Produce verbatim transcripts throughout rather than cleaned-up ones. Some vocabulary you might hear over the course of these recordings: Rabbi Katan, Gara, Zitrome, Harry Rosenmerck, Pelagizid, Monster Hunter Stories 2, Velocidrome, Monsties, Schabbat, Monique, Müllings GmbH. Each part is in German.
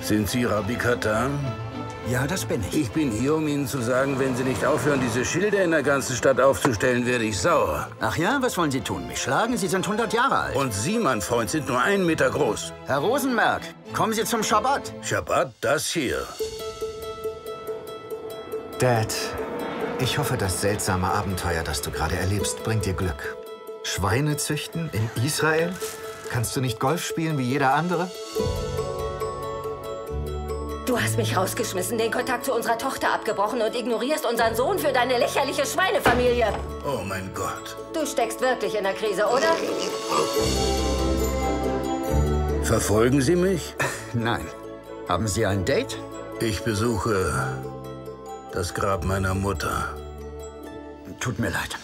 Sind Sie Rabbi Katan? Ja, das bin ich. Ich bin hier, um Ihnen zu sagen, wenn Sie nicht aufhören, diese Schilder in der ganzen Stadt aufzustellen, werde ich sauer. Ach ja, was wollen Sie tun? Mich schlagen? Sie sind hundert Jahre alt. Und Sie, mein Freund, sind nur einen Meter groß. Herr Rosenmerck, kommen Sie zum Schabbat. Schabbat, das hier. Dad, ich hoffe, das seltsame Abenteuer, das du gerade erlebst, bringt dir Glück. Schweine züchten in Israel? Kannst du nicht Golf spielen wie jeder andere? Du hast mich rausgeschmissen, den Kontakt zu unserer Tochter abgebrochen und ignorierst unseren Sohn für deine lächerliche Schweinefamilie. Oh mein Gott. Du steckst wirklich in der Krise, oder? Verfolgen Sie mich? Nein. Haben Sie ein Date? Ich besuche das Grab meiner Mutter. Tut mir leid.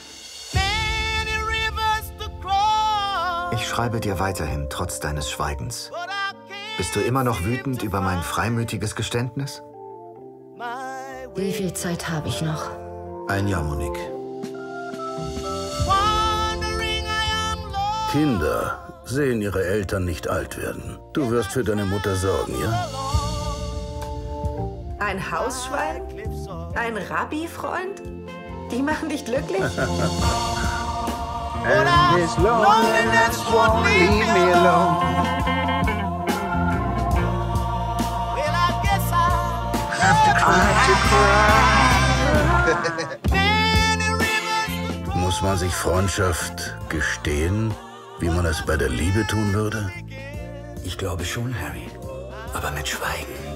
Ich schreibe dir weiterhin, trotz deines Schweigens. Bist du immer noch wütend über mein freimütiges Geständnis? Wie viel Zeit habe ich noch? Ein Jahr, Monique. Kinder sehen ihre Eltern nicht alt werden. Du wirst für deine Mutter sorgen, ja? Ein Hausschwein? Ein Rabbi-Freund? Die machen dich glücklich? And this loneliness won't leave me alone. Muss man sich Freundschaft gestehen, wie man es bei der Liebe tun würde? Ich glaube schon, Harry. Aber mit Schweigen.